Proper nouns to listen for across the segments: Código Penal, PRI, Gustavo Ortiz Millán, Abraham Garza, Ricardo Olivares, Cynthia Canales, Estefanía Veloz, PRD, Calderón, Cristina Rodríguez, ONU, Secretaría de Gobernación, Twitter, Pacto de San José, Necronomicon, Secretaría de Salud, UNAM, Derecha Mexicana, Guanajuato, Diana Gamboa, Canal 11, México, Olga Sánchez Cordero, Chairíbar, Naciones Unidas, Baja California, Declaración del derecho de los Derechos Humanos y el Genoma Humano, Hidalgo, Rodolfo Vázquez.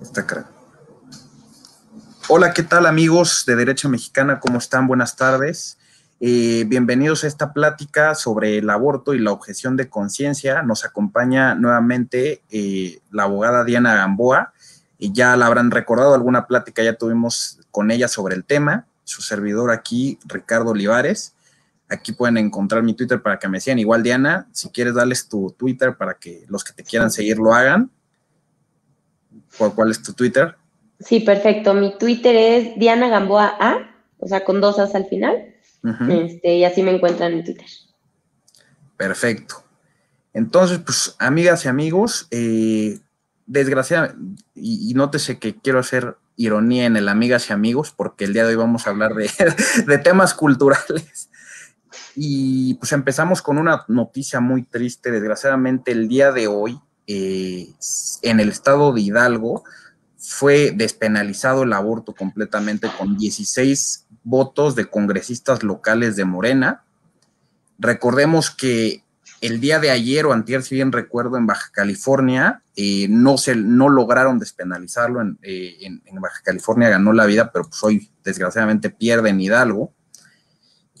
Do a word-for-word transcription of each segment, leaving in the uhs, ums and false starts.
Está crack. Hola, ¿qué tal amigos de Derecha Mexicana? ¿Cómo están? Buenas tardes. Eh, bienvenidos a esta plática sobre el aborto y la objeción de conciencia. Nos acompaña nuevamente eh, la abogada Diana Gamboa. Y ya la habrán recordado, alguna plática ya tuvimos con ella sobre el tema. Su servidor aquí, Ricardo Olivares. Aquí pueden encontrar mi Twitter para que me sigan. Igual, Diana, si quieres darles tu Twitter para que los que te quieran seguir lo hagan. ¿Cuál es tu Twitter? Sí, perfecto. Mi Twitter es Diana Gamboa A, o sea, con dos As al final. Uh-huh. Este, y así me encuentran en Twitter. Perfecto. Entonces, pues, amigas y amigos, eh, desgraciadamente, y, y nótese que quiero hacer ironía en el amigas y amigos, porque el día de hoy vamos a hablar de, de temas culturales. Y pues empezamos con una noticia muy triste. Desgraciadamente, el día de hoy, eh, en el estado de Hidalgo, fue despenalizado el aborto completamente con dieciséis votos de congresistas locales de Morena. Recordemos que el día de ayer o antier, si bien recuerdo, en Baja California, eh, no, se, no lograron despenalizarlo, en, eh, en, en Baja California ganó la vida, pero pues hoy desgraciadamente pierde en Hidalgo.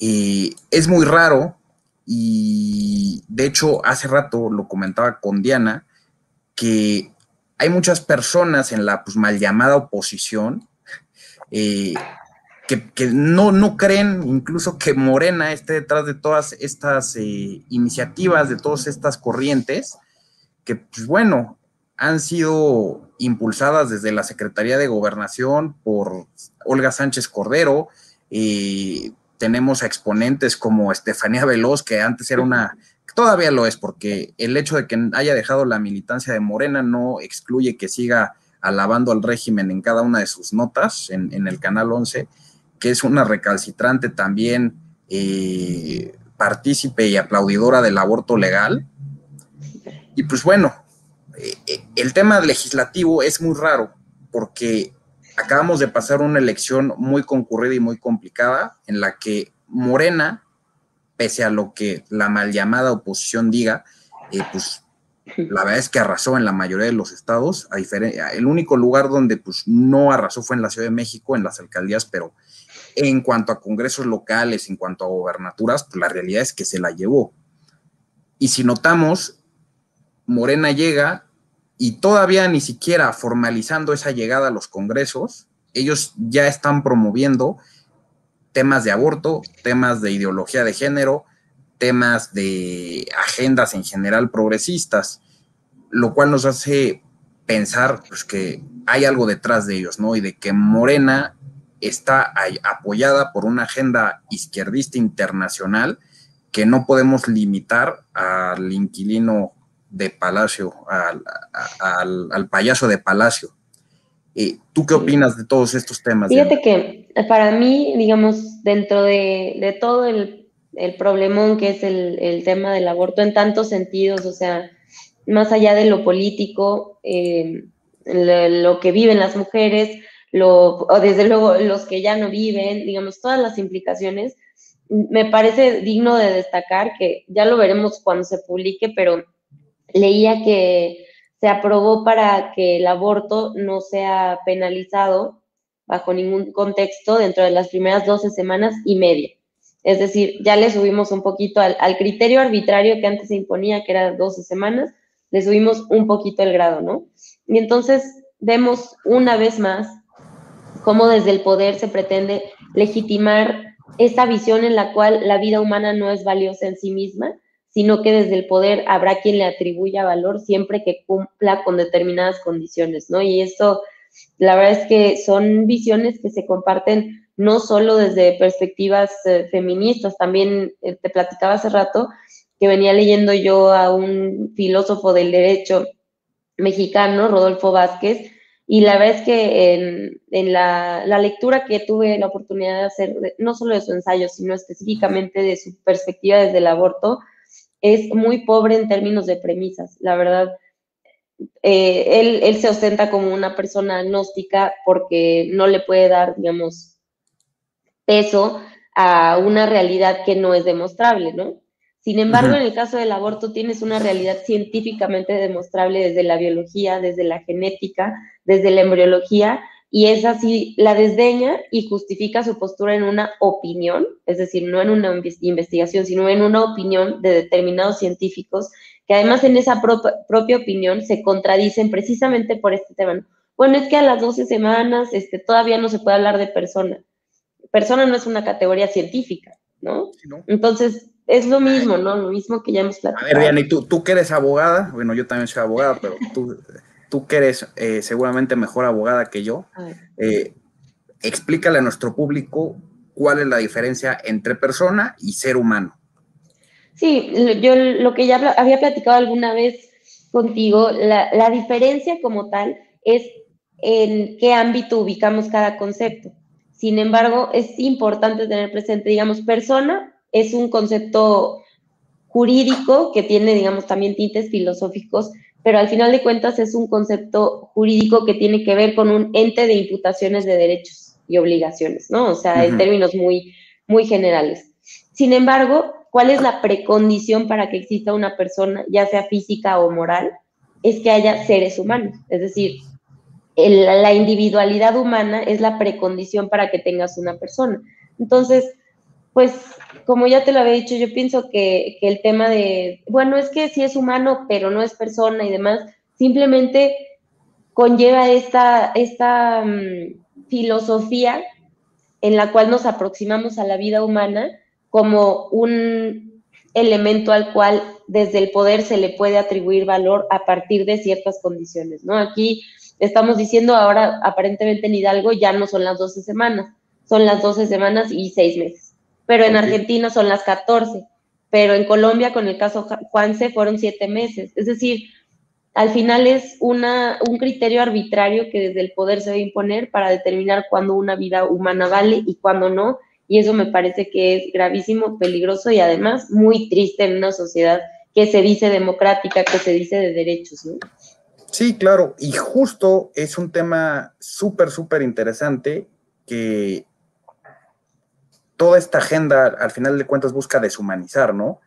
Eh, es muy raro y de hecho hace rato lo comentaba con Diana, que hay muchas personas en la pues, mal llamada oposición eh, que, que no, no creen incluso que Morena esté detrás de todas estas eh, iniciativas, de todas estas corrientes que, pues bueno, han sido impulsadas desde la Secretaría de Gobernación por Olga Sánchez Cordero. Eh, tenemos a exponentes como Estefanía Veloz, que antes era una... Todavía lo es, porque el hecho de que haya dejado la militancia de Morena no excluye que siga alabando al régimen en cada una de sus notas, en, en el Canal once, que es una recalcitrante también eh, partícipe y aplaudidora del aborto legal. Y pues bueno, eh, el tema legislativo es muy raro, porque acabamos de pasar una elección muy concurrida y muy complicada, en la que Morena, pese a lo que la mal llamada oposición diga, eh, pues la verdad es que arrasó en la mayoría de los estados. A el único lugar donde pues, no arrasó fue en la Ciudad de México, en las alcaldías, pero en cuanto a congresos locales, en cuanto a gobernaturas, pues la realidad es que se la llevó. Y si notamos, Morena llega y todavía ni siquiera formalizando esa llegada a los congresos, ellos ya están promoviendo temas de aborto, temas de ideología de género, temas de agendas en general progresistas, lo cual nos hace pensar pues, que hay algo detrás de ellos, ¿no? Y de que Morena está apoyada por una agenda izquierdista internacional que no podemos limitar al inquilino de Palacio, al, al, al payaso de Palacio. ¿Tú qué opinas de todos estos temas? Fíjate que para mí, digamos, dentro de, de todo el, el problemón que es el, el tema del aborto en tantos sentidos, o sea, más allá de lo político, eh, lo, lo que viven las mujeres, lo, o desde luego los que ya no viven, digamos, todas las implicaciones, me parece digno de destacar que ya lo veremos cuando se publique, pero leía que se aprobó para que el aborto no sea penalizado bajo ningún contexto dentro de las primeras doce semanas y media. Es decir, ya le subimos un poquito al, al criterio arbitrario que antes se imponía, que era doce semanas, le subimos un poquito el grado, ¿no? Y entonces vemos una vez más cómo desde el poder se pretende legitimar esta visión en la cual la vida humana no es valiosa en sí misma, sino que desde el poder habrá quien le atribuya valor siempre que cumpla con determinadas condiciones, ¿no? Y esto, la verdad es que son visiones que se comparten no solo desde perspectivas eh, feministas, también eh, te platicaba hace rato que venía leyendo yo a un filósofo del derecho mexicano, Rodolfo Vázquez, y la verdad es que en, en la, la lectura que tuve la oportunidad de hacer, no solo de su ensayo, sino específicamente de su perspectiva desde el aborto, es muy pobre en términos de premisas, la verdad. Eh, él, él se ostenta como una persona agnóstica porque no le puede dar, digamos, peso a una realidad que no es demostrable, ¿no? Sin embargo, uh-huh. en el caso del aborto tienes una realidad científicamente demostrable desde la biología, desde la genética, desde la embriología, y esa sí la desdeña y justifica su postura en una opinión, es decir, no en una investigación, sino en una opinión de determinados científicos, que además en esa pro propia opinión se contradicen precisamente por este tema, ¿no? Bueno, es que a las doce semanas este, todavía no se puede hablar de persona. Persona no es una categoría científica, ¿no? Sí, ¿no? Entonces, es lo mismo, ¿no? Lo mismo que ya hemos platicado. A ver, Diana, ¿y tú, tú que eres abogada? Bueno, yo también soy abogada, pero tú, tú que eres eh, seguramente mejor abogada que yo, eh, explícale a nuestro público cuál es la diferencia entre persona y ser humano. Sí, yo lo que ya había platicado alguna vez contigo, la, la diferencia como tal es en qué ámbito ubicamos cada concepto. Sin embargo, es importante tener presente, digamos, persona es un concepto jurídico que tiene, digamos, también tintes filosóficos, pero al final de cuentas es un concepto jurídico que tiene que ver con un ente de imputaciones de derechos y obligaciones, ¿no? O sea, uh-huh. en términos muy, muy generales. Sin embargo, ¿cuál es la precondición para que exista una persona, ya sea física o moral? Es que haya seres humanos, es decir, el, la individualidad humana es la precondición para que tengas una persona. Entonces, pues, como ya te lo había dicho, yo pienso que, que el tema de, bueno, es que sí es humano, pero no es persona y demás, simplemente conlleva esta, esta um, filosofía en la cual nos aproximamos a la vida humana como un elemento al cual desde el poder se le puede atribuir valor a partir de ciertas condiciones, ¿no? Aquí estamos diciendo ahora, aparentemente en Hidalgo ya no son las doce semanas, son las doce semanas y seis meses, pero en Argentina son las catorce, pero en Colombia con el caso Juanse fueron siete meses, es decir, al final es una, un criterio arbitrario que desde el poder se va a imponer para determinar cuándo una vida humana vale y cuándo no, y eso me parece que es gravísimo, peligroso y además muy triste en una sociedad que se dice democrática, que se dice de derechos, ¿no? Sí, claro, y justo es un tema súper, súper interesante que toda esta agenda al final de cuentas busca deshumanizar, ¿no?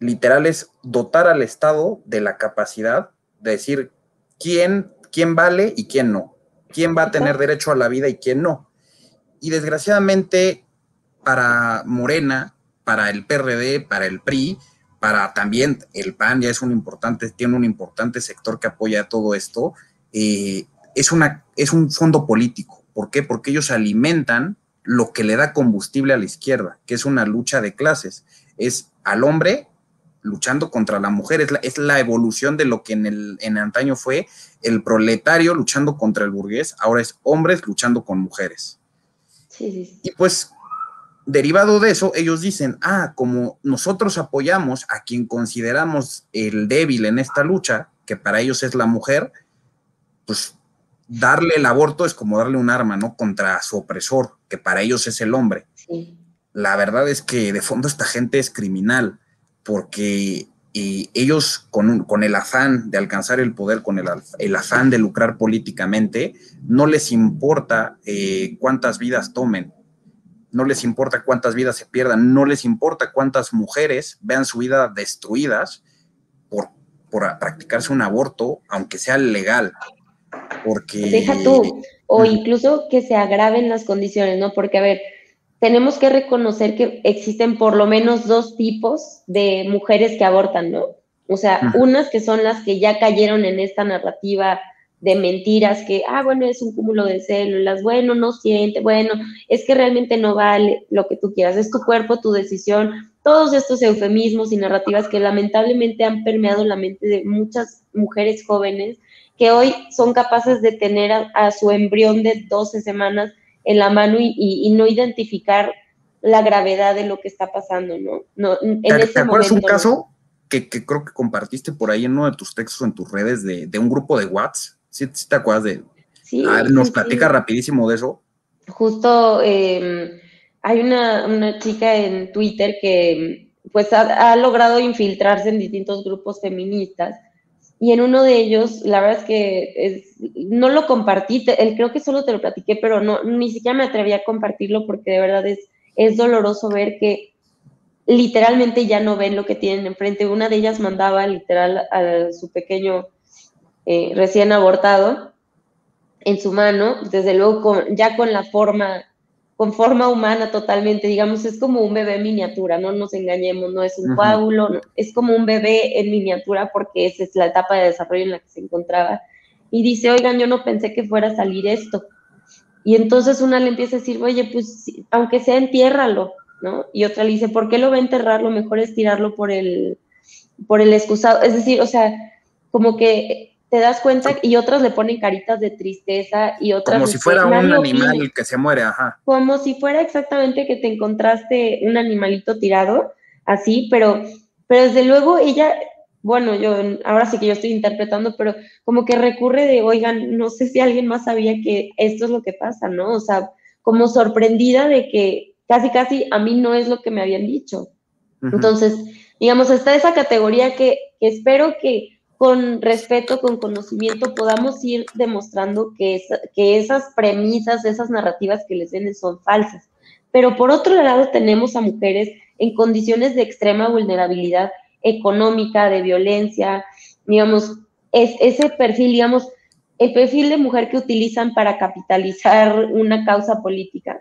Literal es dotar al Estado de la capacidad de decir quién, quién vale y quién no, quién va a tener derecho a la vida y quién no. Y desgraciadamente para Morena, para el P R D, para el P R I, para también el P A N, ya es un importante, tiene un importante sector que apoya todo esto, eh, es, una, es un fondo político. ¿Por qué? Porque ellos alimentan lo que le da combustible a la izquierda, que es una lucha de clases, es al hombre luchando contra la mujer, es la, es la evolución de lo que en, el, en antaño fue el proletario luchando contra el burgués, ahora es hombres luchando con mujeres. Sí, sí. Y pues derivado de eso, ellos dicen, ah, como nosotros apoyamos a quien consideramos el débil en esta lucha, que para ellos es la mujer, pues darle el aborto es como darle un arma, ¿no? Contra su opresor, que para ellos es el hombre. Sí. La verdad es que de fondo esta gente es criminal, porque eh, ellos con, un, con el afán de alcanzar el poder, con el, el afán de lucrar políticamente, no les importa eh, cuántas vidas tomen. No les importa cuántas vidas se pierdan, no les importa cuántas mujeres vean su vida destruidas por, por practicarse un aborto, aunque sea legal, porque... Deja tú, o incluso que se agraven las condiciones, ¿no? Porque, a ver, tenemos que reconocer que existen por lo menos dos tipos de mujeres que abortan, ¿no? O sea, uh-huh. unas que son las que ya cayeron en esta narrativa de mentiras que, ah, bueno, es un cúmulo de células, bueno, no siente, bueno, es que realmente no vale lo que tú quieras, es tu cuerpo, tu decisión, todos estos eufemismos y narrativas que lamentablemente han permeado la mente de muchas mujeres jóvenes que hoy son capaces de tener a, a su embrión de doce semanas en la mano y, y, y no identificar la gravedad de lo que está pasando, ¿no? No en ¿Te, este ¿te acuerdas momento, un caso ¿no? que, que creo que compartiste por ahí en uno de tus textos en tus redes de, de un grupo de WhatsApp? ¿Sí te acuerdas de...? Sí, a ver, nos sí, platica sí. rapidísimo de eso. Justo eh, hay una, una chica en Twitter que pues ha, ha logrado infiltrarse en distintos grupos feministas y en uno de ellos, la verdad es que es, no lo compartí, te, él, creo que solo te lo platiqué, pero no, ni siquiera me atreví a compartirlo porque de verdad es, es doloroso ver que literalmente ya no ven lo que tienen enfrente. Una de ellas mandaba literal a su pequeño eh, recién abortado en su mano, desde luego con, ya con la forma, con forma humana totalmente, digamos, es como un bebé en miniatura, no nos engañemos, no es un coágulo, no, es como un bebé en miniatura porque esa es la etapa de desarrollo en la que se encontraba. Y dice, oigan, yo no pensé que fuera a salir esto. Y entonces una le empieza a decir, oye, pues, aunque sea, entiérralo, ¿no? Y otra le dice, ¿por qué lo va a enterrar? Lo mejor es tirarlo por el, por el excusado. Es decir, o sea, como que te das cuenta, y otras le ponen caritas de tristeza, y otras... Como si fuera un animal que se muere, ajá. Como si fuera exactamente que te encontraste un animalito tirado, así, pero, pero desde luego ella... Bueno, yo ahora sí que yo estoy interpretando, pero como que recurre de, oigan, no sé si alguien más sabía que esto es lo que pasa, ¿no? O sea, como sorprendida de que casi, casi a mí no es lo que me habían dicho. Uh-huh. Entonces, digamos, está esa categoría que, que espero que con respeto, con conocimiento, podamos ir demostrando que, es, que esas premisas, esas narrativas que les venden son falsas. Pero por otro lado tenemos a mujeres en condiciones de extrema vulnerabilidad económica, de violencia, digamos, es ese perfil, digamos, el perfil de mujer que utilizan para capitalizar una causa política,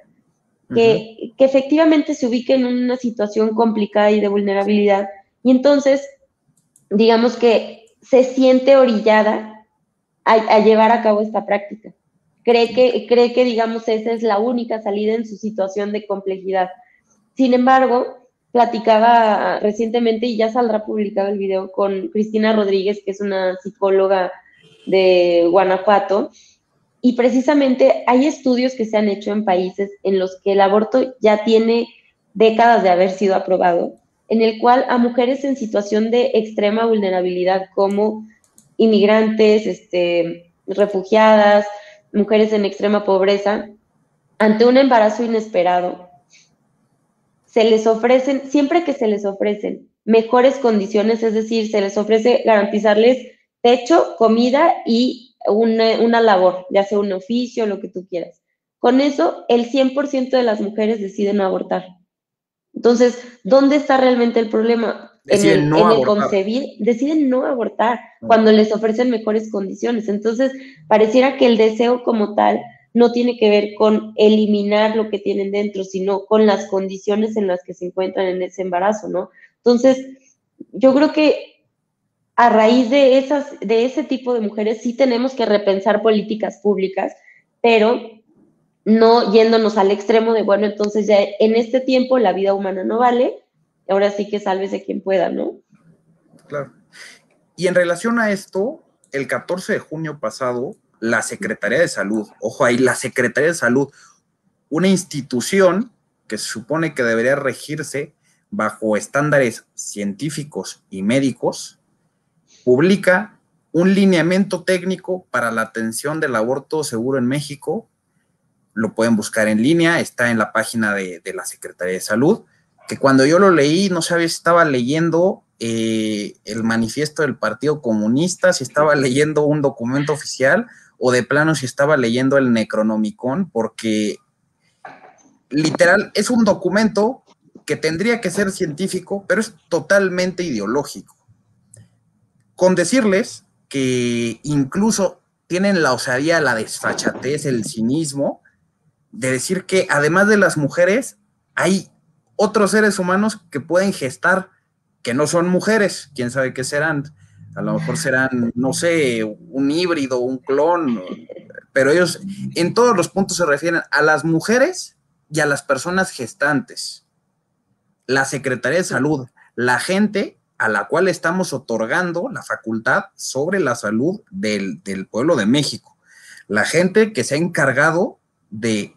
que, uh-huh. que efectivamente se ubique en una situación complicada y de vulnerabilidad, y entonces, digamos que se siente orillada a, a llevar a cabo esta práctica. Cree que, cree que, digamos, esa es la única salida en su situación de complejidad. Sin embargo, platicaba recientemente, y ya saldrá publicado el video, con Cristina Rodríguez, que es una psicóloga de Guanajuato, y precisamente hay estudios que se han hecho en países en los que el aborto ya tiene décadas de haber sido aprobado, en el cual a mujeres en situación de extrema vulnerabilidad como inmigrantes, este, refugiadas, mujeres en extrema pobreza, ante un embarazo inesperado, se les ofrecen, siempre que se les ofrecen mejores condiciones, es decir, se les ofrece garantizarles techo, comida y una, una labor, ya sea un oficio, lo que tú quieras. Con eso, el cien por ciento de las mujeres deciden no abortar. Entonces, ¿dónde está realmente el problema? Deciden en el, no en el concebir, deciden no abortar no. cuando les ofrecen mejores condiciones. Entonces, pareciera que el deseo como tal no tiene que ver con eliminar lo que tienen dentro, sino con las condiciones en las que se encuentran en ese embarazo, ¿no? Entonces, yo creo que a raíz de, esas, de ese tipo de mujeres sí tenemos que repensar políticas públicas, pero no yéndonos al extremo de, bueno, entonces ya en este tiempo la vida humana no vale, ahora sí que sálvese quien pueda, ¿no? Claro. Y en relación a esto, el catorce de junio pasado, la Secretaría de Salud, ojo ahí, la Secretaría de Salud, una institución que se supone que debería regirse bajo estándares científicos y médicos, publica un lineamiento técnico para la atención del aborto seguro en México. Lo pueden buscar en línea, está en la página de, de la Secretaría de Salud, que cuando yo lo leí, no sabía si estaba leyendo eh, el manifiesto del Partido Comunista, si estaba leyendo un documento oficial, o de plano si estaba leyendo el Necronomicon, porque literal es un documento que tendría que ser científico, pero es totalmente ideológico. Con decirles que incluso tienen la osadía, la desfachatez, el cinismo de decir que además de las mujeres hay otros seres humanos que pueden gestar, que no son mujeres, quién sabe qué serán. A lo mejor serán, no sé, un híbrido, un clon, pero ellos en todos los puntos se refieren a las mujeres y a las personas gestantes. La Secretaría de Salud, la gente a la cual estamos otorgando la facultad sobre la salud del, del pueblo de México, la gente que se ha encargado de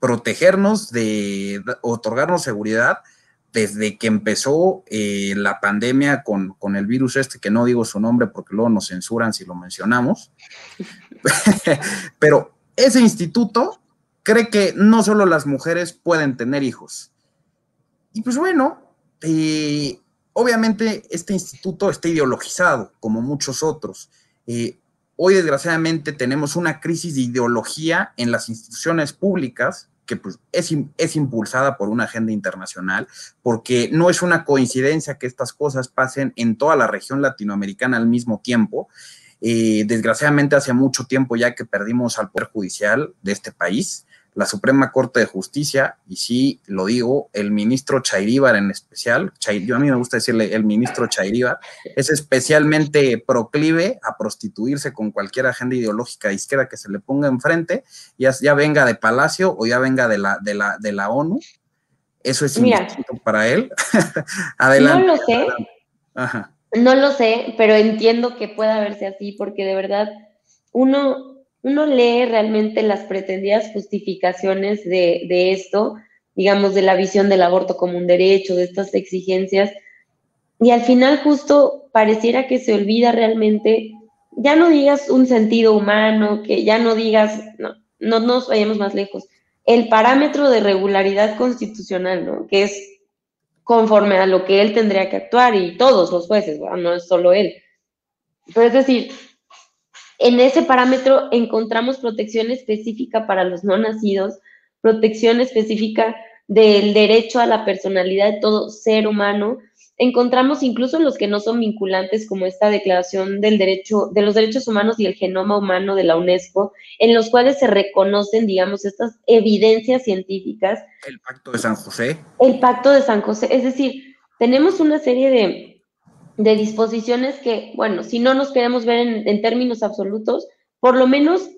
protegernos, de otorgarnos seguridad, desde que empezó eh, la pandemia con, con el virus este, que no digo su nombre porque luego nos censuran si lo mencionamos, pero ese instituto cree que no solo las mujeres pueden tener hijos. Y pues bueno, eh, obviamente este instituto está ideologizado, como muchos otros. Eh, hoy desgraciadamente tenemos una crisis de ideología en las instituciones públicas que pues, es, es impulsada por una agenda internacional, porque no es una coincidencia que estas cosas pasen en toda la región latinoamericana al mismo tiempo. Eh, desgraciadamente hace mucho tiempo ya que perdimos al Poder Judicial de este país, la Suprema Corte de Justicia, y sí lo digo, el ministro Chairíbar en especial, Chair, yo a mí me gusta decirle el ministro Chairíbar, es especialmente proclive a prostituirse con cualquier agenda ideológica de izquierda que se le ponga enfrente, ya, ya venga de Palacio o ya venga de la, de la, de la ONU, eso es injusto para él. Adelante. No lo sé. Adelante. Ajá. No lo sé, pero entiendo que pueda verse así, porque de verdad uno, uno lee realmente las pretendidas justificaciones de, de esto, digamos, de la visión del aborto como un derecho, de estas exigencias, y al final justo pareciera que se olvida realmente, ya no digas un sentido humano, que ya no digas, no, no nos vayamos más lejos, el parámetro de regularidad constitucional, ¿no? Que es conforme a lo que él tendría que actuar y todos los jueces, bueno, no es solo él. Pero es decir, en ese parámetro encontramos protección específica para los no nacidos, protección específica del derecho a la personalidad de todo ser humano, encontramos incluso los que no son vinculantes como esta Declaración del derecho de los Derechos Humanos y el Genoma Humano de la UNESCO, en los cuales se reconocen, digamos, estas evidencias científicas. El Pacto de San José. El Pacto de San José, es decir, tenemos una serie de, de disposiciones que, bueno, si no nos queremos ver en, en términos absolutos, por lo menos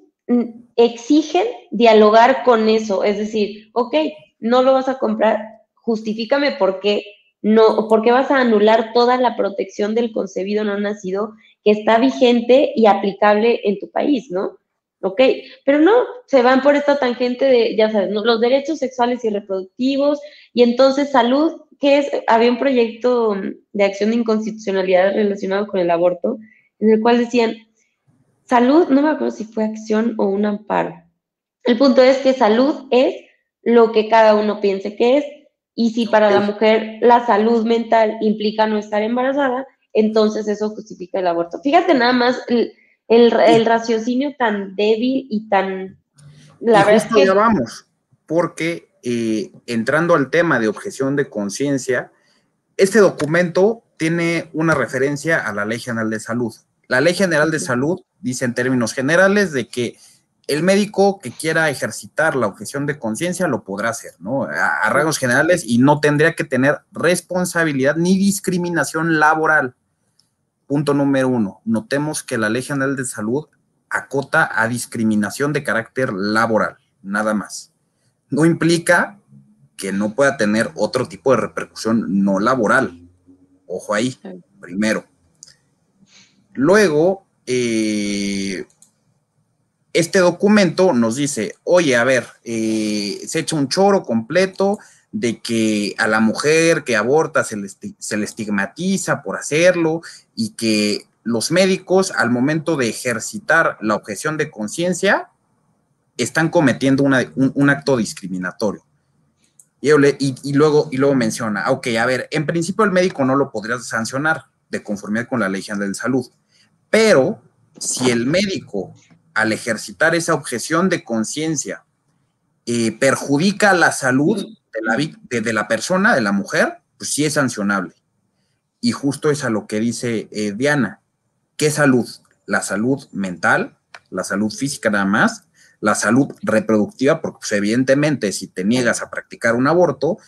exigen dialogar con eso, es decir, ok, no lo vas a comprar, justifícame por qué. No, porque vas a anular toda la protección del concebido no nacido que está vigente y aplicable en tu país, ¿no? Ok, pero no, se van por esta tangente de, ya sabes, ¿no? Los derechos sexuales y reproductivos, y entonces salud, que es, había un proyecto de acción de inconstitucionalidad relacionado con el aborto, en el cual decían, salud, no me acuerdo si fue acción o un amparo. El punto es que salud es lo que cada uno piense que es. Y si para la mujer la salud mental implica no estar embarazada, entonces eso justifica el aborto. Fíjate nada más el, el, el raciocinio tan débil y tan... La y verdad justo es que... ya vamos, porque eh, entrando al tema de objeción de conciencia, este documento tiene una referencia a la Ley General de Salud. La Ley General de Salud dice en términos generales de que el médico que quiera ejercitar la objeción de conciencia lo podrá hacer, ¿no? A, a rasgos generales, y no tendría que tener responsabilidad ni discriminación laboral. Punto número uno. Notemos que la Ley General de Salud acota a discriminación de carácter laboral, nada más. No implica que no pueda tener otro tipo de repercusión no laboral. Ojo ahí, primero. Luego, eh... este documento nos dice, oye, a ver, eh, se echa un choro completo de que a la mujer que aborta se le, se le estigmatiza por hacerlo, y que los médicos al momento de ejercitar la objeción de conciencia están cometiendo una, un, un acto discriminatorio. Y, y, y, luego, y luego menciona, ok, a ver, en principio el médico no lo podría sancionar de conformidad con la Ley General de Salud, pero si el médico... al ejercitar esa objeción de conciencia, eh, perjudica la salud de la, de, de la persona, de la mujer, pues sí es sancionable. Y justo es a lo que dice eh, Diana. ¿Qué salud? La salud mental, la salud física nada más, la salud reproductiva, porque pues, evidentemente si te niegas a practicar un aborto,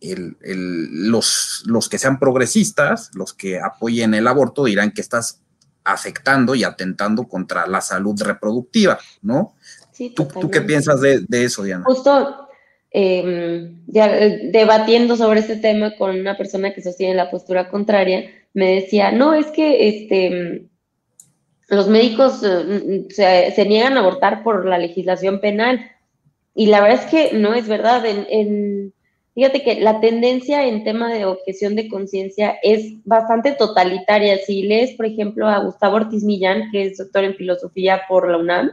el, el, los, los que sean progresistas, los que apoyen el aborto dirán que estás afectando y atentando contra la salud reproductiva, ¿no? Sí, ¿Tú, ¿tú qué piensas de, de eso, Diana? Justo eh, ya, debatiendo sobre este tema con una persona que sostiene la postura contraria, me decía, no, es que este, los médicos eh, se, se niegan a abortar por la legislación penal, y la verdad es que no es verdad. En, en, fíjate que la tendencia en tema de objeción de conciencia es bastante totalitaria. Si lees, por ejemplo, a Gustavo Ortiz Millán, que es doctor en filosofía por la UNAM,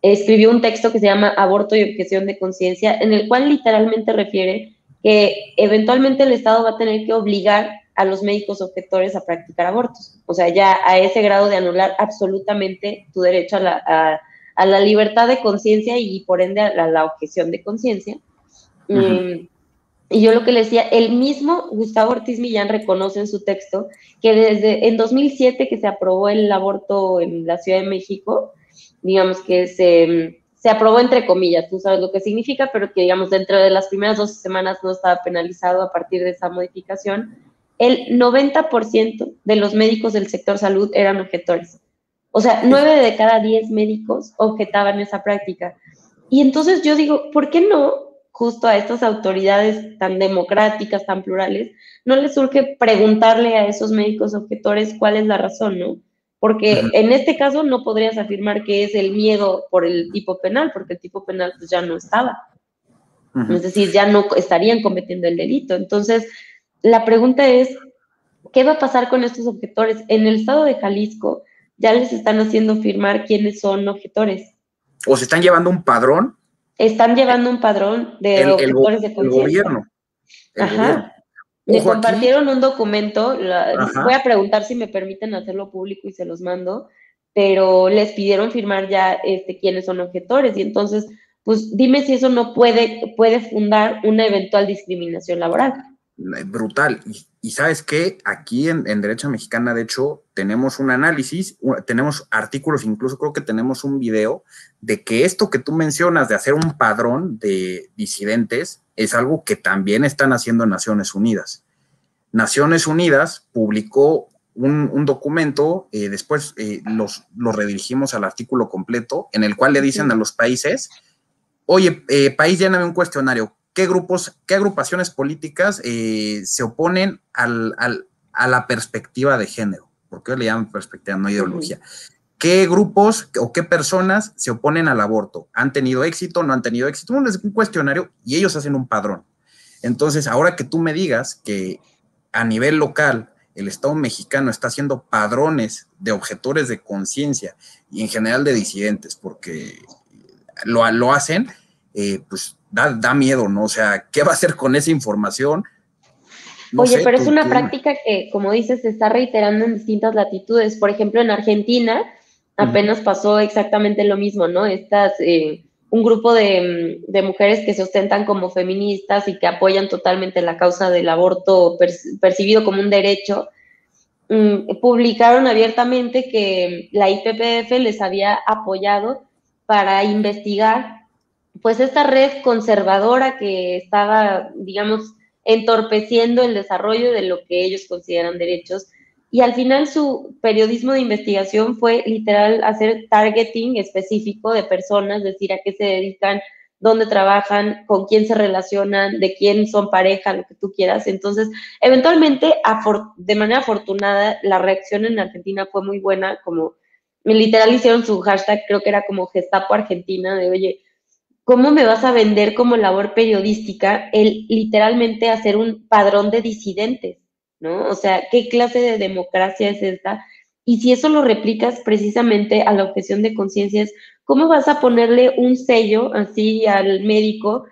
escribió un texto que se llama Aborto y objeción de conciencia, en el cual literalmente refiere que eventualmente el Estado va a tener que obligar a los médicos objetores a practicar abortos. O sea, ya a ese grado de anular absolutamente tu derecho a la, a, a la libertad de conciencia y por ende a la, a la objeción de conciencia. Uh-huh. eh, y yo lo que le decía, el mismo Gustavo Ortiz Millán reconoce en su texto que desde en dos mil siete que se aprobó el aborto en la Ciudad de México, digamos que se, se aprobó entre comillas, tú sabes lo que significa, pero que digamos dentro de las primeras dos semanas no estaba penalizado a partir de esa modificación, el noventa por ciento de los médicos del sector salud eran objetores. O sea, nueve de cada diez médicos objetaban esa práctica. Y entonces yo digo, ¿por qué no justo a estas autoridades tan democráticas, tan plurales, no les surge preguntarle a esos médicos objetores cuál es la razón, ¿no? Porque en este caso no podrías afirmar que es el miedo por el tipo penal, porque el tipo penal pues ya no estaba. Uh-huh. Es decir, ya no estarían cometiendo el delito. Entonces, la pregunta es, ¿qué va a pasar con estos objetores? En el estado de Jalisco ya les están haciendo firmar quiénes son objetores. ¿O se están llevando un padrón? Están llevando un padrón de el, objetores el, de conciencia. El gobierno. El Ajá. Gobierno. Me compartieron aquí un documento, la, les voy a preguntar si me permiten hacerlo público y se los mando, pero les pidieron firmar ya este, quiénes son objetores, y entonces, pues dime si eso no puede, puede fundar una eventual discriminación laboral. Brutal. Y, y ¿sabes qué? Aquí en, en Derecha Mexicana, de hecho, tenemos un análisis, tenemos artículos, incluso creo que tenemos un video de que esto que tú mencionas de hacer un padrón de disidentes es algo que también están haciendo en Naciones Unidas. Naciones Unidas publicó un, un documento, eh, después eh, los, los redirigimos al artículo completo, en el cual le dicen a los países, oye, eh, país, lléname un cuestionario, ¿qué grupos, qué agrupaciones políticas eh, se oponen al, al, a la perspectiva de género? Porque le llaman perspectiva, no ideología. Uh-huh. ¿Qué grupos o qué personas se oponen al aborto? ¿Han tenido éxito, no han tenido éxito? Bueno, es un cuestionario y ellos hacen un padrón. Entonces, ahora que tú me digas que a nivel local el Estado mexicano está haciendo padrones de objetores de conciencia y en general de disidentes, porque lo, lo hacen, eh, pues Da, da miedo, ¿no? O sea, ¿qué va a hacer con esa información? No Oye, sé, pero es una práctica que, como dices, se está reiterando en distintas latitudes. Por ejemplo, en Argentina apenas uh-huh. pasó exactamente lo mismo, ¿no? Estas, eh, un grupo de, de mujeres que se ostentan como feministas y que apoyan totalmente la causa del aborto per, percibido como un derecho, um, publicaron abiertamente que la I P P F les había apoyado para investigar pues esta red conservadora que estaba, digamos, entorpeciendo el desarrollo de lo que ellos consideran derechos. Y al final su periodismo de investigación fue literal hacer targeting específico de personas, decir a qué se dedican, dónde trabajan, con quién se relacionan, de quién son pareja, lo que tú quieras. Entonces, eventualmente, de manera afortunada, la reacción en Argentina fue muy buena, como literal hicieron su hashtag, creo que era como Gestapo Argentina, de oye, ¿cómo me vas a vender como labor periodística el literalmente hacer un padrón de disidentes, ¿no? O sea, ¿qué clase de democracia es esta? Y si eso lo replicas precisamente a la objeción de conciencias, ¿cómo vas a ponerle un sello así al médico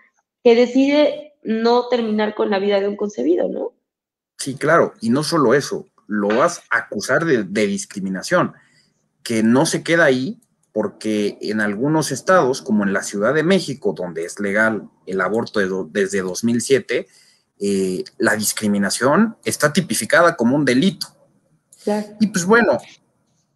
que decide no terminar con la vida de un concebido, ¿no? Sí, claro, y no solo eso, lo vas a acusar de, de discriminación, que no se queda ahí, porque en algunos estados, como en la Ciudad de México, donde es legal el aborto de do, desde dos mil siete, eh, la discriminación está tipificada como un delito. Claro. Y pues bueno,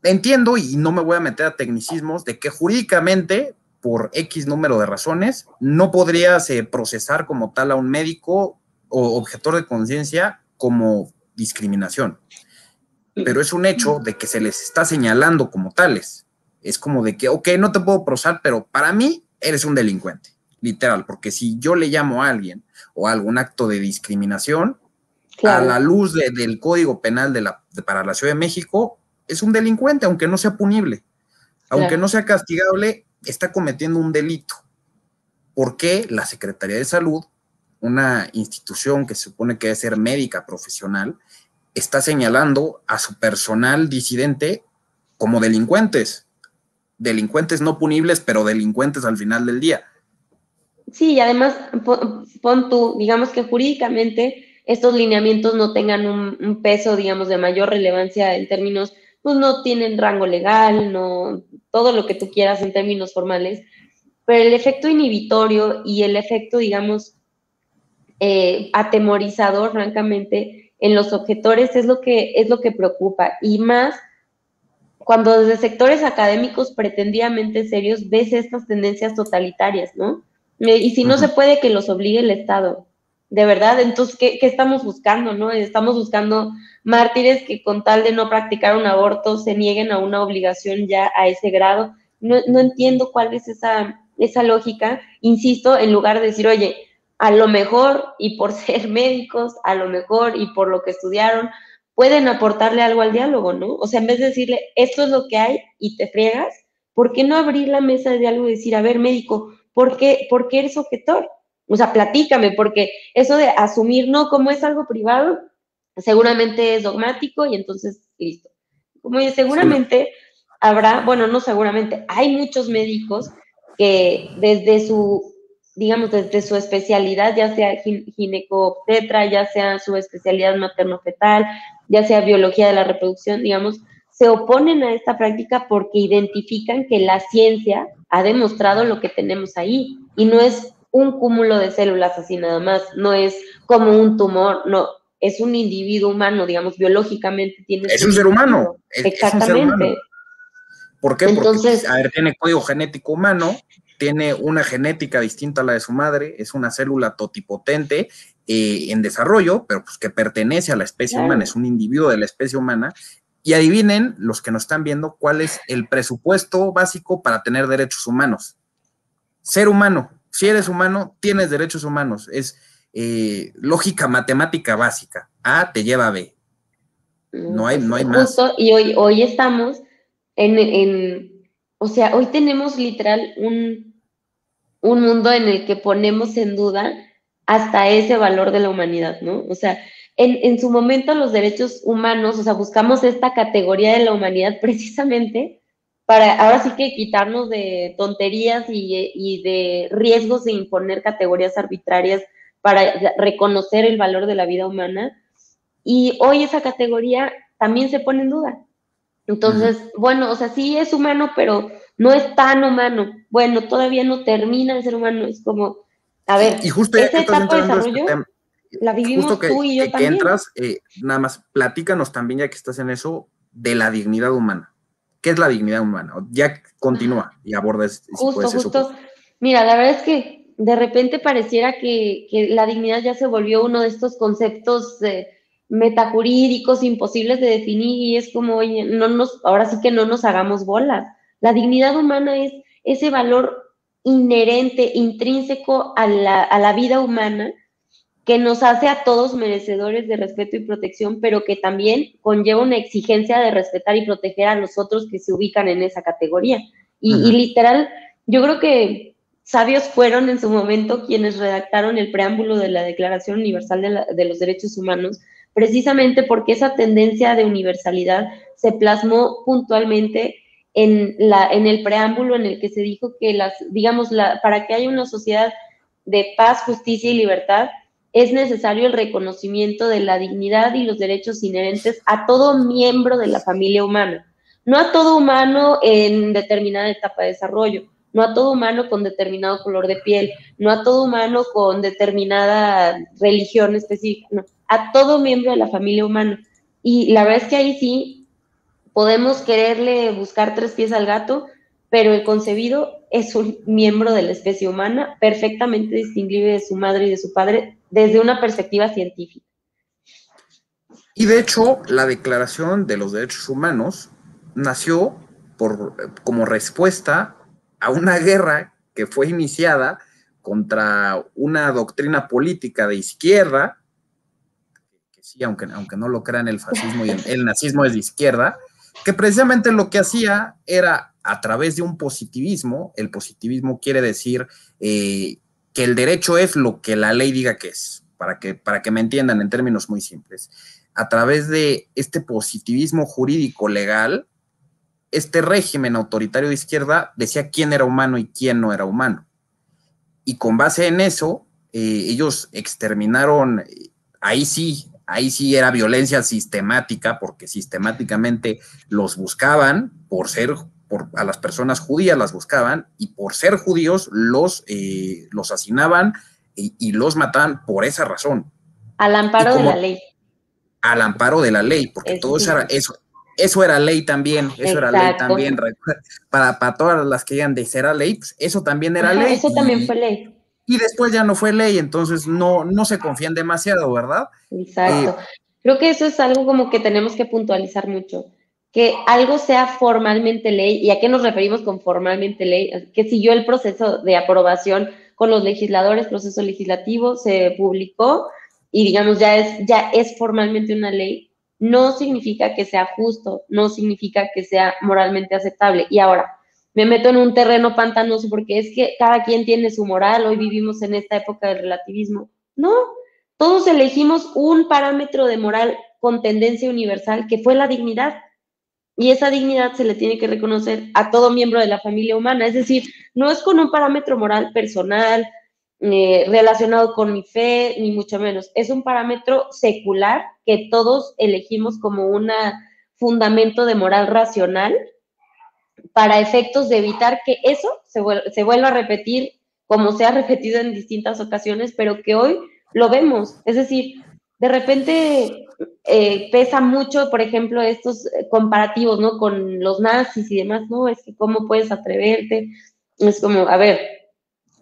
entiendo y no me voy a meter a tecnicismos de que jurídicamente, por X número de razones, no podrías eh, procesar como tal a un médico o objetor de conciencia como discriminación. Pero es un hecho de que se les está señalando como tales. Es como de que, ok, no te puedo procesar, pero para mí eres un delincuente, literal, porque si yo le llamo a alguien o a algún acto de discriminación, claro, a la luz de, del Código Penal de la, de, para la Ciudad de México, es un delincuente, aunque no sea punible, aunque claro, no sea castigable, está cometiendo un delito. ¿Por qué la Secretaría de Salud, una institución que se supone que debe ser médica profesional, está señalando a su personal disidente como delincuentes? Delincuentes no punibles, pero delincuentes al final del día. Sí, y además, pon tú, digamos que jurídicamente estos lineamientos no tengan un, un peso, digamos, de mayor relevancia en términos pues no tienen rango legal, no, todo lo que tú quieras en términos formales, pero el efecto inhibitorio y el efecto, digamos, eh, atemorizador, francamente, en los objetores es lo que, es lo que preocupa, y más cuando desde sectores académicos pretendidamente serios ves estas tendencias totalitarias, ¿no? Y si no se puede, que los obligue el Estado, de verdad. Entonces, ¿qué, qué estamos buscando, no? Estamos buscando mártires que con tal de no practicar un aborto se nieguen a una obligación ya a ese grado. No, no entiendo cuál es esa, esa lógica, insisto, en lugar de decir, oye, a lo mejor y por ser médicos, a lo mejor y por lo que estudiaron, pueden aportarle algo al diálogo, ¿no? O sea, en vez de decirle, esto es lo que hay y te friegas, ¿por qué no abrir la mesa de diálogo y decir, a ver, médico, ¿por qué, por qué eres objetor? O sea, platícame, porque eso de asumir, no, como es algo privado, seguramente es dogmático y entonces, listo. Como seguramente sí. habrá, bueno, no seguramente, hay muchos médicos que desde su, digamos, desde su especialidad, ya sea gineco-obstetra, ya sea su especialidad materno-fetal, ya sea biología de la reproducción, digamos, se oponen a esta práctica porque identifican que la ciencia ha demostrado lo que tenemos ahí, y no es un cúmulo de células así nada más, no es como un tumor, no, es un individuo humano, digamos, biológicamente tiene... Es un ser humano. Exactamente. ¿Por qué? Entonces, porque, a ver, tiene código genético humano, tiene una genética distinta a la de su madre, es una célula totipotente eh, en desarrollo, pero pues que pertenece a la especie claro. humana, es un individuo de la especie humana. Y adivinen, los que nos están viendo, cuál es el presupuesto básico para tener derechos humanos. Ser humano. Si eres humano, tienes derechos humanos. Es eh, lógica matemática básica. A te lleva a B. No hay, no hay más. Justo, y hoy, hoy estamos en, en... O sea, hoy tenemos literal un, un mundo en el que ponemos en duda hasta ese valor de la humanidad, ¿no? O sea... En, en su momento los derechos humanos, o sea, buscamos esta categoría de la humanidad precisamente para ahora sí que quitarnos de tonterías y, y de riesgos de imponer categorías arbitrarias para reconocer el valor de la vida humana. Y hoy esa categoría también se pone en duda. Entonces, uh-huh. bueno, o sea, sí es humano, pero no es tan humano. Bueno, todavía no termina de ser humano. Es como, a ver, y justo esa etapa de desarrollo... La vivimos Justo que, tú y yo que, también. que entras, eh, nada más, platícanos también, ya que estás en eso, de la dignidad humana. ¿Qué es la dignidad humana? Ya continúa y abordes. Justo, si justo. Eso. Mira, la verdad es que de repente pareciera que, que la dignidad ya se volvió uno de estos conceptos eh, metajurídicos imposibles de definir, y es como, oye, no nos, ahora sí que no nos hagamos bolas. La dignidad humana es ese valor inherente, intrínseco a la, a la vida humana, que nos hace a todos merecedores de respeto y protección, pero que también conlleva una exigencia de respetar y proteger a los otros que se ubican en esa categoría. Y, uh-huh. y literal, yo creo que sabios fueron en su momento quienes redactaron el preámbulo de la Declaración Universal de, la, de los Derechos Humanos, precisamente porque esa tendencia de universalidad se plasmó puntualmente en, la, en el preámbulo, en el que se dijo que, las, digamos, la, para que haya una sociedad de paz, justicia y libertad, es necesario el reconocimiento de la dignidad y los derechos inherentes a todo miembro de la familia humana. No a todo humano en determinada etapa de desarrollo, no a todo humano con determinado color de piel, no a todo humano con determinada religión específica, no, a todo miembro de la familia humana. Y la verdad es que ahí sí podemos quererle buscar tres pies al gato, pero el concebido es un miembro de la especie humana perfectamente distinguible de su madre y de su padre desde una perspectiva científica. Y de hecho, la Declaración de los Derechos Humanos nació por, como respuesta a una guerra que fue iniciada contra una doctrina política de izquierda, que sí, aunque, aunque no lo crean, el fascismo y el, el nazismo es de izquierda, que precisamente lo que hacía era... a través de un positivismo, el positivismo quiere decir eh, que el derecho es lo que la ley diga que es, para que, para que me entiendan en términos muy simples. A través de este positivismo jurídico legal, este régimen autoritario de izquierda decía quién era humano y quién no era humano. Y con base en eso, eh, ellos exterminaron, ahí sí, ahí sí era violencia sistemática, porque sistemáticamente los buscaban por ser, por, a las personas judías las buscaban, y por ser judíos los, eh, los asesinaban y, y los mataban por esa razón. Al amparo como, de la ley. Al amparo de la ley, porque es todo eso era, eso, eso era ley también, eso Exacto. era ley también, para, para todas las que digan de será ley, pues eso también era Ajá, ley. Eso y, también fue ley. Y después ya no fue ley, entonces no, no se confían demasiado, ¿verdad? Exacto. Eh, Creo que eso es algo como que tenemos que puntualizar mucho, que algo sea formalmente ley. ¿Y a qué nos referimos con formalmente ley? Que siguió el proceso de aprobación con los legisladores, proceso legislativo, se publicó y digamos ya es, ya es formalmente una ley. No significa que sea justo, no significa que sea moralmente aceptable. Y ahora, me meto en un terreno pantanoso porque es que cada quien tiene su moral, hoy vivimos en esta época del relativismo. No, todos elegimos un parámetro de moral con tendencia universal que fue la dignidad, y esa dignidad se le tiene que reconocer a todo miembro de la familia humana, es decir, no es con un parámetro moral personal, eh, relacionado con mi fe, ni mucho menos, es un parámetro secular que todos elegimos como un fundamento de moral racional, para efectos de evitar que eso se vuelva, se vuelva a repetir como se ha repetido en distintas ocasiones, pero que hoy lo vemos. Es decir, de repente eh, pesa mucho, por ejemplo, estos comparativos, ¿no? Con los nazis y demás, ¿no? Es que cómo puedes atreverte. Es como, a ver,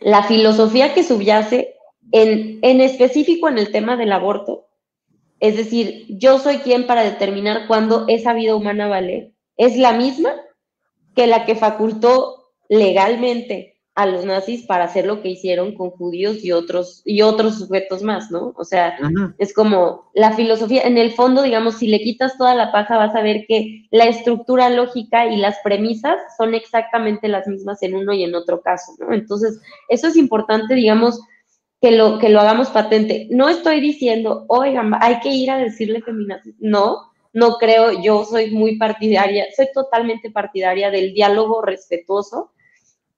la filosofía que subyace en, en específico en el tema del aborto, es decir, yo soy quien para determinar cuándo esa vida humana vale, es la misma que la que facultó legalmente a los nazis para hacer lo que hicieron con judíos y otros, y otros sujetos más, ¿no? O sea, Ajá. es como la filosofía, en el fondo, digamos, si le quitas toda la paja, vas a ver que la estructura lógica y las premisas son exactamente las mismas en uno y en otro caso, ¿no? Entonces, eso es importante, digamos, que lo, que lo hagamos patente. No estoy diciendo, oigan, hay que ir a decirle feminazis, no, no creo, yo soy muy partidaria, soy totalmente partidaria del diálogo respetuoso.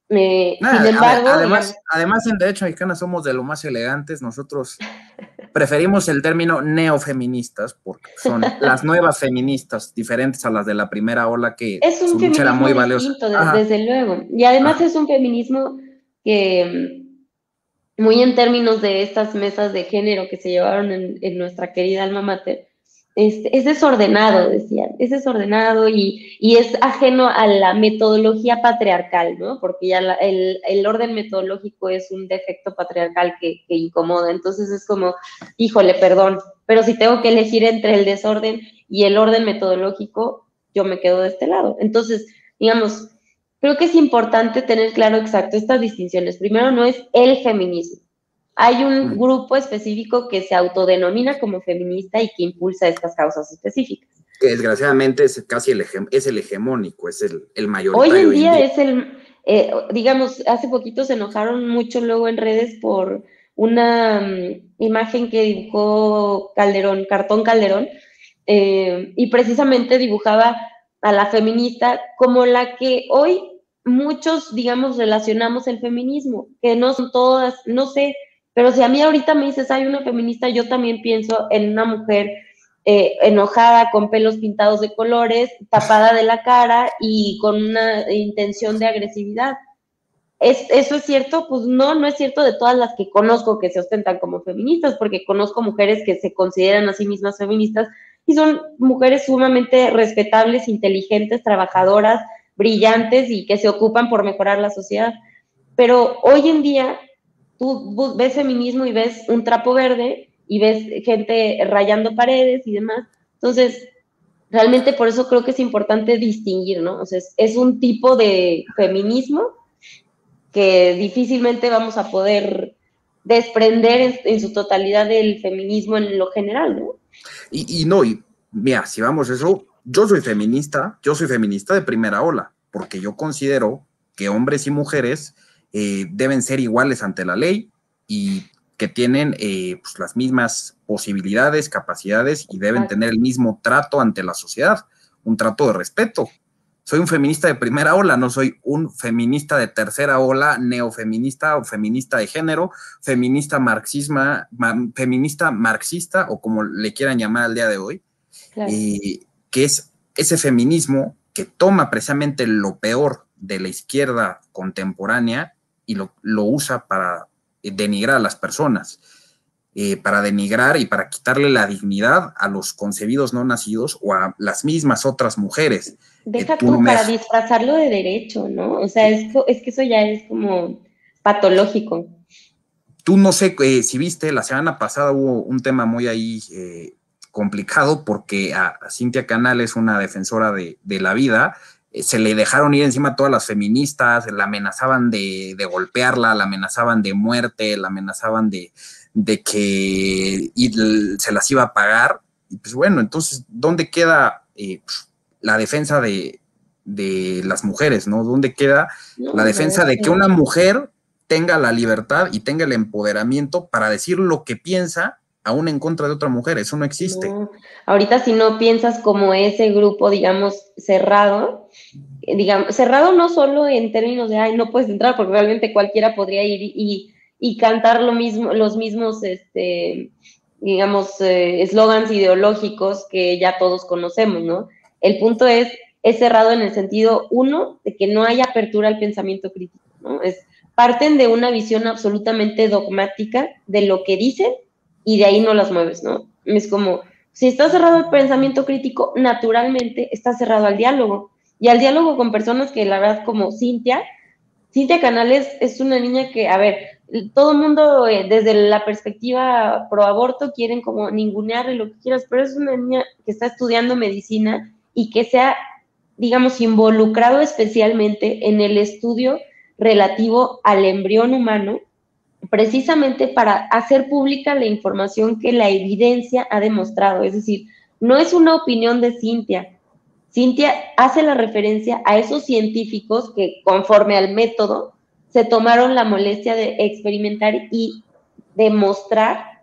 Eh, Nada, sin embargo, además, digamos, además en Derecha Mexicana somos de lo más elegantes, nosotros preferimos el término neofeministas porque son las nuevas feministas, diferentes a las de la primera ola que es un feminismo era muy distinto, desde, desde luego. Y además Ajá. es un feminismo que, muy en términos de estas mesas de género que se llevaron en, en nuestra querida alma mater, Este, es desordenado, decían, es desordenado y, y es ajeno a la metodología patriarcal, ¿no? Porque ya la, el, el orden metodológico es un defecto patriarcal que, que incomoda, entonces es como, híjole, perdón, pero si tengo que elegir entre el desorden y el orden metodológico, yo me quedo de este lado. Entonces, digamos, creo que es importante tener claro exacto estas distinciones. Primero, no es el feminismo. Hay un grupo específico que se autodenomina como feminista y que impulsa estas causas específicas. Que desgraciadamente es casi el, hege es el hegemónico, es el, el mayoritario. Hoy en día es el, eh, digamos, hace poquito se enojaron mucho luego en redes por una um, imagen que dibujó Calderón, Cartón Calderón, eh, y precisamente dibujaba a la feminista como la que hoy muchos, digamos, relacionamos el feminismo, que no son todas, no sé, pero si a mí ahorita me dices, hay una feminista, yo también pienso en una mujer eh, enojada, con pelos pintados de colores, tapada de la cara y con una intención de agresividad. ¿Es, ¿Eso es cierto? Pues no, no es cierto de todas las que conozco que se ostentan como feministas, porque conozco mujeres que se consideran a sí mismas feministas y son mujeres sumamente respetables, inteligentes, trabajadoras, brillantes y que se ocupan por mejorar la sociedad. Pero hoy en día tú ves feminismo y ves un trapo verde y ves gente rayando paredes y demás. Entonces, realmente por eso creo que es importante distinguir, ¿no? O sea, es un tipo de feminismo que difícilmente vamos a poder desprender en, en su totalidad del feminismo en lo general, ¿no? Y, y no, y mira, si vamos a eso, yo soy feminista, yo soy feminista de primera ola, porque yo considero que hombres y mujeres Eh, deben ser iguales ante la ley y que tienen eh, pues las mismas posibilidades, capacidades y deben tener el mismo trato ante la sociedad, un trato de respeto. soy un feminista de primera ola, no soy un feminista de tercera ola, neofeminista o feminista de género, feminista marxisma, ma, feminista marxista o como le quieran llamar al día de hoy, claro. eh, que es ese feminismo que toma precisamente lo peor de la izquierda contemporánea y lo, lo usa para denigrar a las personas, eh, para denigrar y para quitarle la dignidad a los concebidos no nacidos o a las mismas otras mujeres. Deja tú para disfrazarlo de derecho, ¿no? O sea, es, es que eso ya es como patológico. Tú no sé eh, si viste, la semana pasada hubo un tema muy ahí eh, complicado porque a Cynthia Canales, una defensora de, de la vida, eh, se le dejaron ir encima a todas las feministas, la amenazaban de, de golpearla, la amenazaban de muerte, la amenazaban de, de que se las iba a pagar. Y pues bueno, entonces, ¿dónde queda...? Eh, la defensa de, de las mujeres, ¿no? ¿Dónde queda no, la defensa no, no, no. de que una mujer tenga la libertad y tenga el empoderamiento para decir lo que piensa aún en contra de otra mujer? Eso no existe. No. Ahorita si no piensas como ese grupo, digamos, cerrado, digamos, cerrado no solo en términos de, ay, no puedes entrar, porque realmente cualquiera podría ir y, y cantar lo mismo, los mismos, este, digamos, eslogans eh, ideológicos que ya todos conocemos, ¿no? El punto es, es cerrado en el sentido, uno, de que no hay apertura al pensamiento crítico, ¿no? Es, parten de una visión absolutamente dogmática de lo que dicen y de ahí no las mueves, ¿no? Es como, si está cerrado el pensamiento crítico, naturalmente está cerrado al diálogo. Y al diálogo con personas que, la verdad, como Cynthia, Cynthia Canales es una niña que, a ver, todo el mundo eh, desde la perspectiva pro aborto quieren como ningunearle lo que quieras, pero es una niña que está estudiando medicina y que se ha, digamos, involucrado especialmente en el estudio relativo al embrión humano, precisamente para hacer pública la información que la evidencia ha demostrado. Es decir, no es una opinión de Cynthia. Cynthia hace la referencia a esos científicos que, conforme al método, se tomaron la molestia de experimentar y demostrar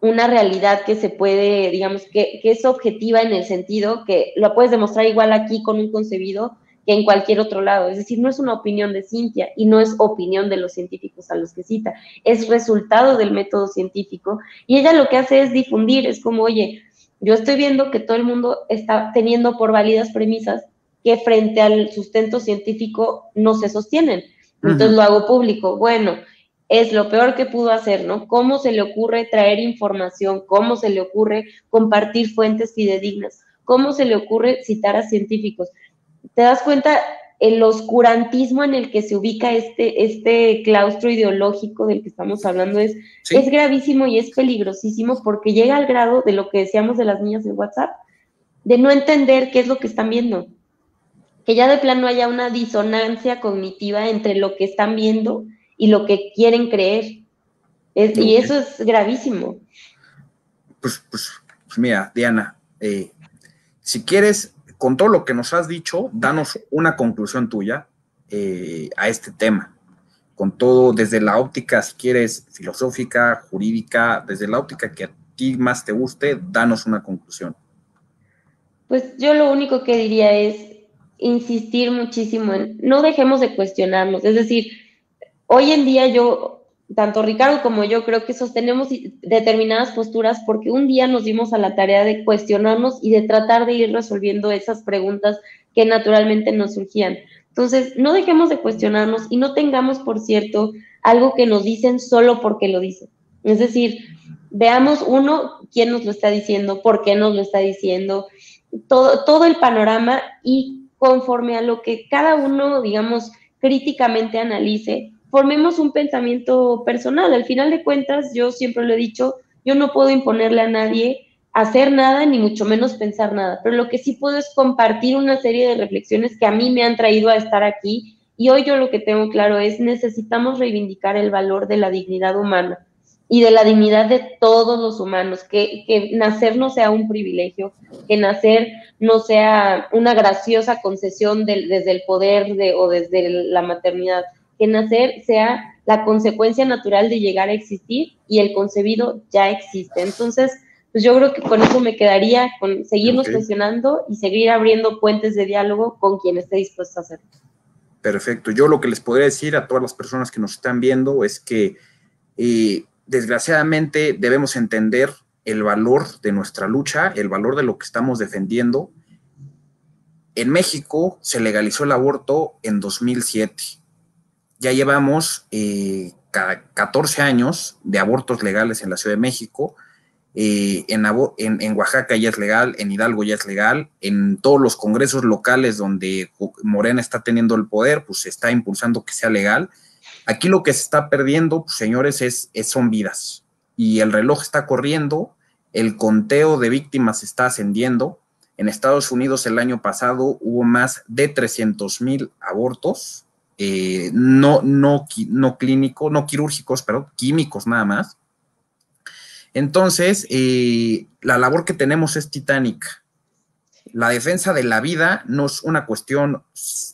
una realidad que se puede, digamos, que, que es objetiva en el sentido que lo puedes demostrar igual aquí con un concebido que en cualquier otro lado. Es decir, no es una opinión de Cynthia y no es opinión de los científicos a los que cita. Es resultado del método científico y ella lo que hace es difundir. Es como, oye, yo estoy viendo que todo el mundo está teniendo por válidas premisas que frente al sustento científico no se sostienen. Entonces, uh-huh. lo hago público. Bueno, es lo peor que pudo hacer, ¿no? ¿Cómo se le ocurre traer información? ¿Cómo se le ocurre compartir fuentes fidedignas? ¿Cómo se le ocurre citar a científicos? ¿Te das cuenta el oscurantismo en el que se ubica este, este claustro ideológico del que estamos hablando? Es, sí. es gravísimo y es peligrosísimo porque llega al grado de lo que decíamos de las niñas en WhatsApp, de no entender qué es lo que están viendo. Que ya de plano haya una disonancia cognitiva entre lo que están viendo y lo que quieren creer, es, okay. y eso es gravísimo. Pues, pues, pues mira, Diana, eh, si quieres, con todo lo que nos has dicho, danos una conclusión tuya eh, a este tema, con todo, desde la óptica, si quieres, filosófica, jurídica, desde la óptica que a ti más te guste, danos una conclusión. Pues yo lo único que diría es insistir muchísimo en, no dejemos de cuestionarnos, es decir, hoy en día yo, tanto Ricardo como yo, creo que sostenemos determinadas posturas porque un día nos dimos a la tarea de cuestionarnos y de tratar de ir resolviendo esas preguntas que naturalmente nos surgían. Entonces, no dejemos de cuestionarnos y no tengamos, por cierto, algo que nos dicen solo porque lo dicen. Es decir, veamos, uno, quién nos lo está diciendo, por qué nos lo está diciendo, todo, todo el panorama y conforme a lo que cada uno, digamos, críticamente analice, formemos un pensamiento personal. Al final de cuentas, yo siempre lo he dicho, yo no puedo imponerle a nadie hacer nada, ni mucho menos pensar nada, pero lo que sí puedo es compartir una serie de reflexiones que a mí me han traído a estar aquí, y hoy yo lo que tengo claro es, necesitamos reivindicar el valor de la dignidad humana, y de la dignidad de todos los humanos, que, que nacer no sea un privilegio, que nacer no sea una graciosa concesión de, desde el poder de, o desde la maternidad, que nacer sea la consecuencia natural de llegar a existir y el concebido ya existe. Entonces, pues yo creo que con eso me quedaría, con seguirnos okay. cuestionando y seguir abriendo puentes de diálogo con quien esté dispuesto a hacerlo. Perfecto. Yo lo que les podría decir a todas las personas que nos están viendo es que eh, desgraciadamente debemos entender el valor de nuestra lucha, el valor de lo que estamos defendiendo. En México se legalizó el aborto en dos mil siete. Ya llevamos eh, catorce años de abortos legales en la Ciudad de México. Eh, en, en, en Oaxaca ya es legal, en Hidalgo ya es legal, en todos los congresos locales donde Morena está teniendo el poder, pues se está impulsando que sea legal. Aquí lo que se está perdiendo, pues, señores, es, es, son vidas. Y el reloj está corriendo, el conteo de víctimas está ascendiendo. En Estados Unidos el año pasado hubo más de trescientos mil abortos, eh, no, no, no clínicos, no quirúrgicos, perdón, químicos nada más. Entonces, eh, la labor que tenemos es titánica. La defensa de la vida no es una cuestión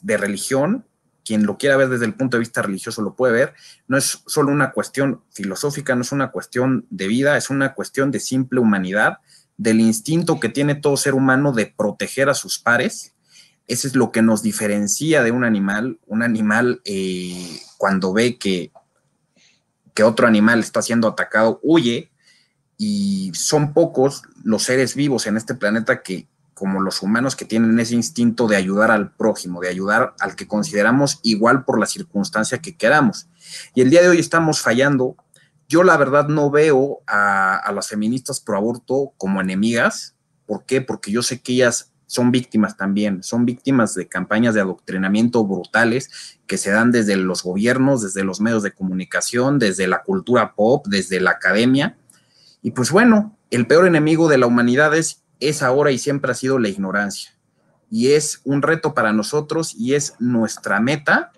de religión, quien lo quiera ver desde el punto de vista religioso lo puede ver, no es solo una cuestión filosófica, no es una cuestión de vida, es una cuestión de simple humanidad, del instinto que tiene todo ser humano de proteger a sus pares. Eso es lo que nos diferencia de un animal. Un animal eh, cuando ve que, que otro animal está siendo atacado, huye, y son pocos los seres vivos en este planeta que, como los humanos, que tienen ese instinto de ayudar al prójimo, de ayudar al que consideramos igual por la circunstancia que queramos. Y el día de hoy estamos fallando. Yo la verdad no veo a, a las feministas pro aborto como enemigas. ¿Por qué? Porque yo sé que ellas son víctimas también, son víctimas de campañas de adoctrinamiento brutales que se dan desde los gobiernos, desde los medios de comunicación, desde la cultura pop, desde la academia. Y pues bueno, el peor enemigo de la humanidad es, es ahora y siempre ha sido la ignorancia. Y es un reto para nosotros y es nuestra meta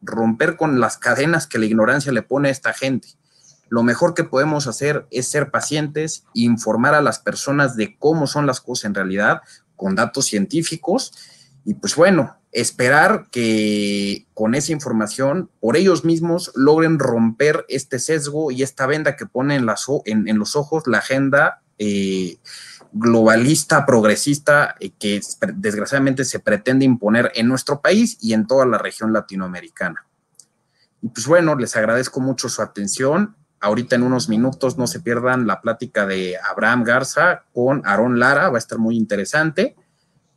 romper con las cadenas que la ignorancia le pone a esta gente. Lo mejor que podemos hacer es ser pacientes, informar a las personas de cómo son las cosas en realidad, con datos científicos, y pues bueno, esperar que con esa información por ellos mismos logren romper este sesgo y esta venda que pone en, las, en, en los ojos la agenda eh, globalista, progresista, eh, que desgraciadamente se pretende imponer en nuestro país y en toda la región latinoamericana. Y pues bueno, les agradezco mucho su atención. Ahorita en unos minutos no se pierdan la plática de Abraham Garza con Aarón Lara, va a estar muy interesante.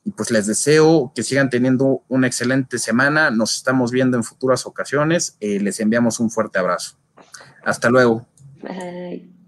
Y pues les deseo que sigan teniendo una excelente semana, nos estamos viendo en futuras ocasiones, eh, les enviamos un fuerte abrazo. Hasta luego. Bye.